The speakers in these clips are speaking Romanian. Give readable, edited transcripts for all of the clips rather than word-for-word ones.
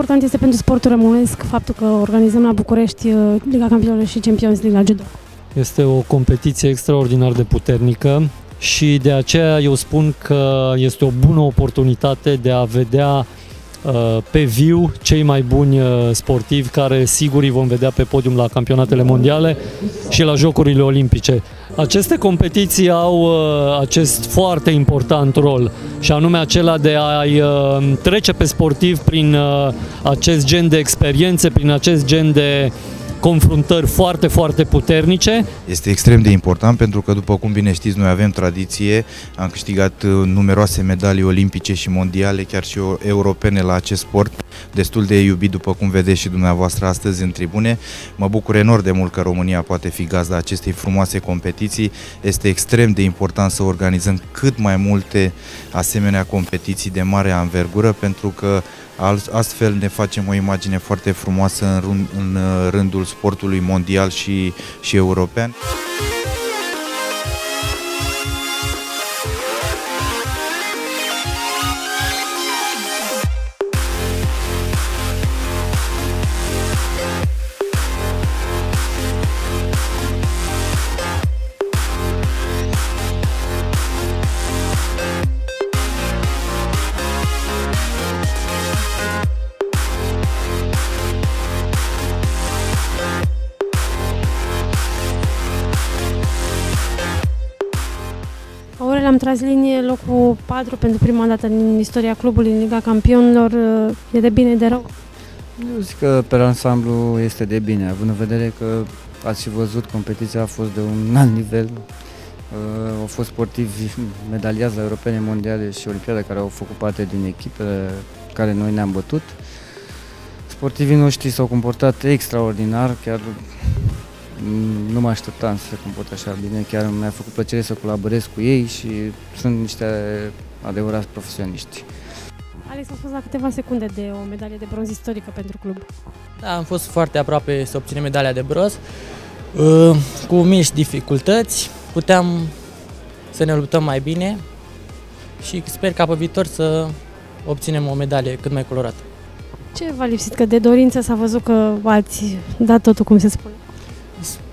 important este pentru sportul românesc faptul că organizăm la București Liga Campionilor și Champions League la judo. Este o competiție extraordinar de puternică și de aceea eu spun că este o bună oportunitate de a vedea pe viu cei mai buni sportivi, care sigur îi vom vedea pe podium la campionatele mondiale și la Jocurile Olimpice. Aceste competiții au acest foarte important rol, și anume acela de a-i trece pe sportiv prin acest gen de experiențe, prin acest gen de confruntări foarte, foarte puternice. Este extrem de important pentru că, după cum bine știți, noi avem tradiție, am câștigat numeroase medalii olimpice și mondiale, chiar și europene la acest sport, destul de iubit, după cum vedeți și dumneavoastră astăzi în tribune. Mă bucur enorm de mult că România poate fi gazda acestei frumoase competiții. Este extrem de important să organizăm cât mai multe asemenea competiții de mare anvergură, pentru că astfel ne facem o imagine foarte frumoasă în rândul sportului mondial și european. Am tras linie, locul 4 pentru prima dată din istoria clubului în Liga Campionilor. E de bine, de rău? Eu zic că pe ansamblu este de bine, având în vedere că ați văzut, competiția a fost de un alt nivel. Au fost sportivi medaliați la europene, mondiale și olimpiade, care au făcut parte din echipele care noi ne-am bătut. Sportivii noștri s-au comportat extraordinar, chiar nu mă așteptam să se comporte așa bine, chiar mi-a făcut plăcere să colaborez cu ei și sunt niște adevărați profesioniști. Alex a fost la câteva secunde de o medalie de bronz istorică pentru club. Da, am fost foarte aproape să obținem medalia de bronz. Cu mici dificultăți puteam să ne luptăm mai bine și sper ca pe viitor să obținem o medalie cât mai colorată. Ce v-a lipsit? Că de dorință s-a văzut că ați dat totul, cum se spune.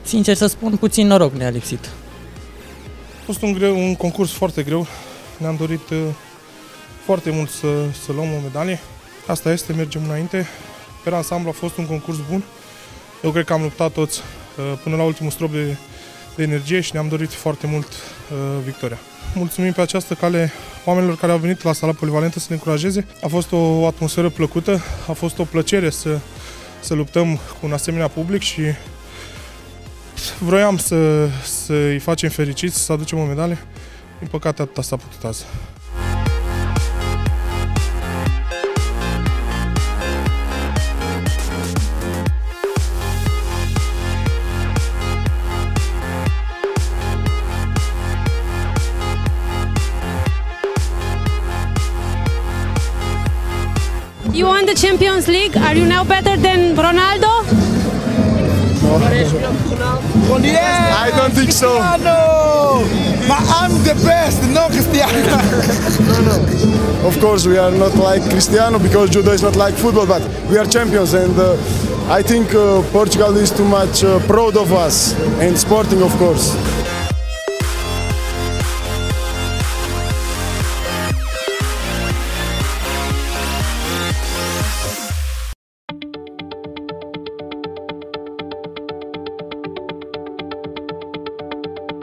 Sincer să spun, puțin noroc ne-a lipsit. A fost un concurs foarte greu. Ne-am dorit foarte mult să luăm o medalie. Asta este, mergem înainte. Per ansamblu a fost un concurs bun. Eu cred că am luptat toți până la ultimul strop de energie și ne-am dorit foarte mult victoria. Mulțumim pe această cale oamenilor care au venit la sala polivalentă să ne încurajeze. A fost o atmosferă plăcută, a fost o plăcere să luptăm cu un asemenea public și vroiam să-i facem fericiți, să aducem o medalie. Din păcate, atâta s-a putut azi. You won the Champions League. Are you now better than Ronaldo? Yeah, I don't think so. Cristiano! But I'm the best, no Cristiano. No. Of course we are not like Cristiano because judo is not like football, but we are champions, and I think Portugal is too much proud of us, and sporting of course.